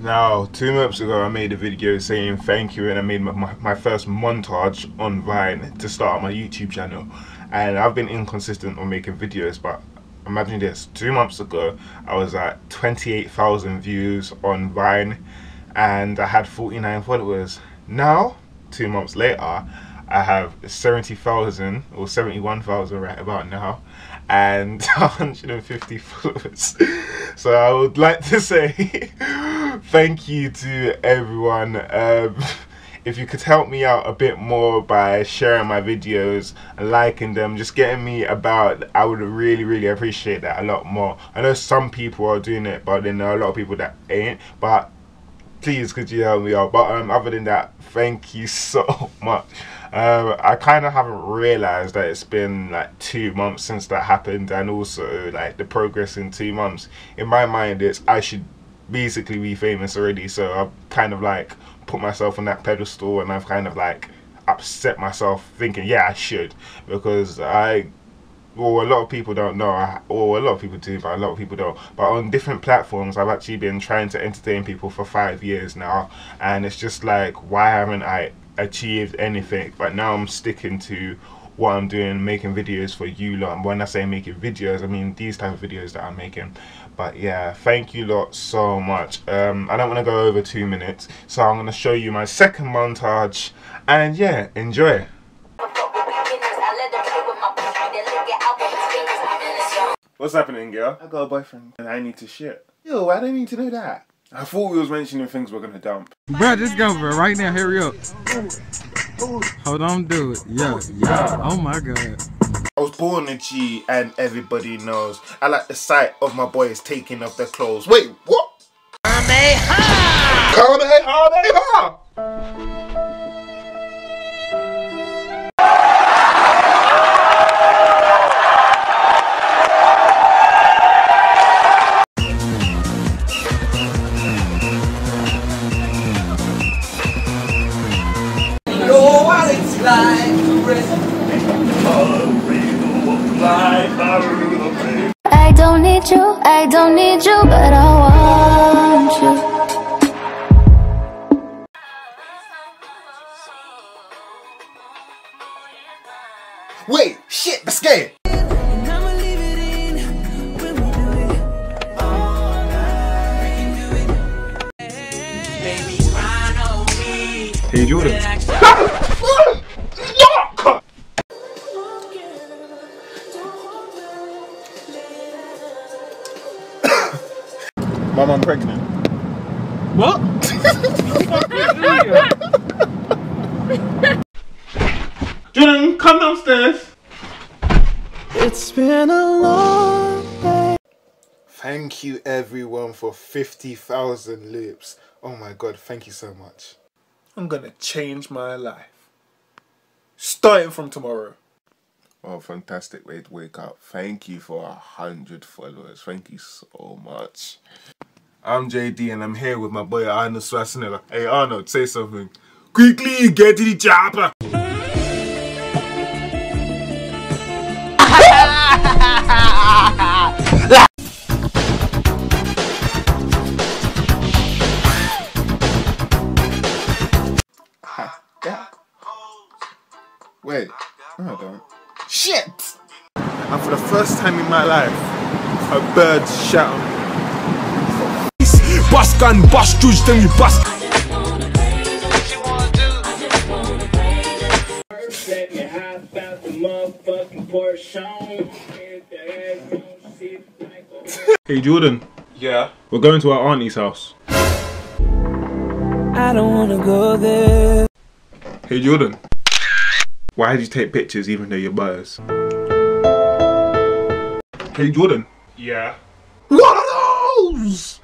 Now, 2 months ago I made a video saying thank you, and I made my first montage on Vine to start my YouTube channel. And I've been inconsistent on making videos, but imagine this, 2 months ago I was at 28,000 views on Vine and I had 49 followers. Now, 2 months later, I have 70,000 or 71,000 right about now and 150 followers. So I would like to say thank you to everyone. If you could help me out a bit more by sharing my videos and liking them, just getting me about, I would really appreciate that a lot more. I know some people are doing it, but then there are a lot of people that ain't, but please could you help me out. But other than that, thank you so much. I kind of haven't realized that it's been like 2 months since that happened, and also like the progress in 2 months. In my mind, it's I should basically be famous already, so I've kind of like put myself on that pedestal, and I've kind of like upset myself thinking, yeah, I should, because well, a lot of people don't know, or a lot of people do, but a lot of people don't. But on different platforms, I've actually been trying to entertain people for 5 years now, and it's just like, why haven't I achieved anything? But now I'm sticking to what I'm doing, making videos for you lot. And when I say making videos, I mean these type of videos that I'm making. But yeah, thank you lot so much. I don't want to go over 2 minutes, so I'm going to show you my second montage, and yeah, enjoy. What's happening, girl? I got a boyfriend and I need to shit. Yo, why do I need to know that? I thought we was mentioning things we're gonna dump. Bro, just go, bro, right now, hurry up. Hold on, do it. Yeah, yeah, oh my god. I was born a G and everybody knows. I like the sight of my boys taking off their clothes. Wait, what? Kamehameha! Kamehameha! I don't need you, I don't need you, but I want you. Wait, shit, I'm scared. Hey Jordan. Mom, I'm pregnant. What? Jordan, come downstairs. It's been a long day. Thank you everyone for 50,000 loops. Oh my god, thank you so much. I'm gonna change my life. Starting from tomorrow. Oh, fantastic way to wake up. Thank you for 100 followers. Thank you so much. I'm JD and I'm here with my boy Arnold Schwarzenegger. Hey Arnold, say something. Quickly, get to the chopper! Wait, no, I don't. Shit! And for the first time in my life, a bird shot on me. Bust gun, bust juice, then you bust. Hey Jordan. Yeah. We're going to our auntie's house. I don't wanna go there. Hey Jordan. Why did you take pictures even though you're biased? Hey Jordan. Yeah. What are those?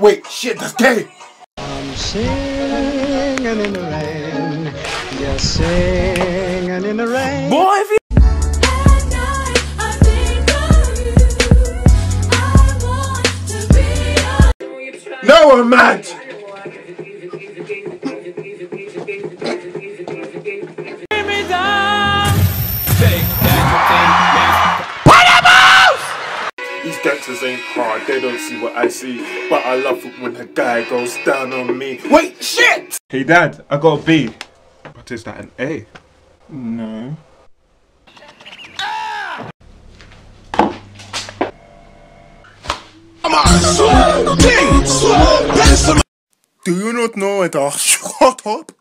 Wait, shit, that's gay! I'm singing singing in the rain. Just singing in the rain. Boy, if you no, I'm mad. These gangsters ain't hard, they don't see what I see. But I love it when a guy goes down on me. Wait, shit! Hey dad, I got a B. But is that an A? No. Ah! I'm a sword king, sword. Do you not know it? Shut up!